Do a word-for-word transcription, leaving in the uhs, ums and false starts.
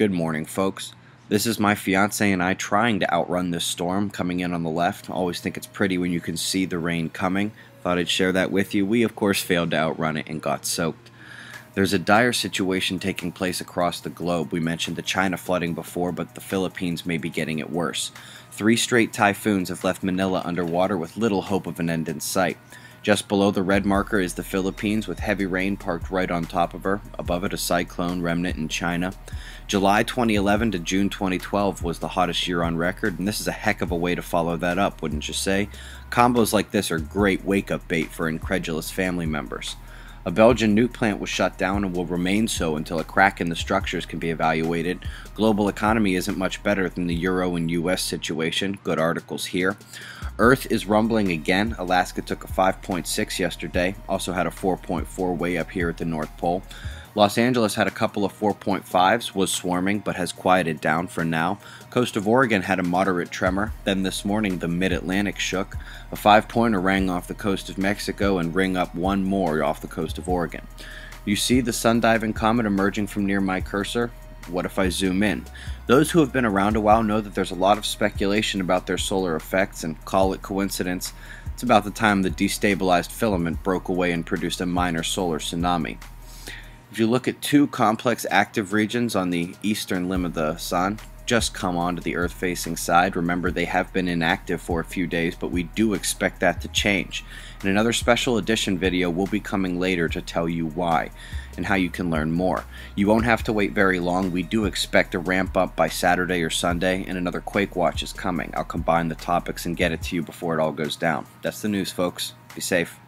Good morning, folks. This is my fiance and I trying to outrun this storm coming in on the left. Always think it's pretty when you can see the rain coming. Thought I'd share that with you. We, of course, failed to outrun it and got soaked. There's a dire situation taking place across the globe. We mentioned the China flooding before, but the Philippines may be getting it worse. Three straight typhoons have left Manila underwater with little hope of an end in sight. Just below the red marker is the Philippines, with heavy rain parked right on top of her. Above it, a cyclone remnant in China. July twenty eleven to June twenty twelve was the hottest year on record, and this is a heck of a way to follow that up, wouldn't you say? Combos like this are great wake-up bait for incredulous family members. A Belgian nuke plant was shut down and will remain so until a crack in the structures can be evaluated. Global economy isn't much better than the Euro and U S situation. Good articles here. Earth is rumbling again. Alaska took a five point six yesterday. Also had a four point four way up here at the North Pole. Los Angeles had a couple of four point fives, was swarming, but has quieted down for now. Coast of Oregon had a moderate tremor. Then this morning, the mid-Atlantic shook. A five-pointer rang off the coast of Mexico and rang up one more off the coast of Oregon. You see the sun-diving comet emerging from near my cursor? What if I zoom in? Those who have been around a while know that there's a lot of speculation about their solar effects, and call it coincidence. It's about the time the destabilized filament broke away and produced a minor solar tsunami. If you look at two complex active regions on the eastern limb of the sun, just come onto the Earth-facing side. Remember, they have been inactive for a few days, but we do expect that to change. And another special edition video will be coming later to tell you why and how you can learn more. You won't have to wait very long. We do expect a ramp up by Saturday or Sunday, and another quake watch is coming. I'll combine the topics and get it to you before it all goes down. That's the news, folks. Be safe.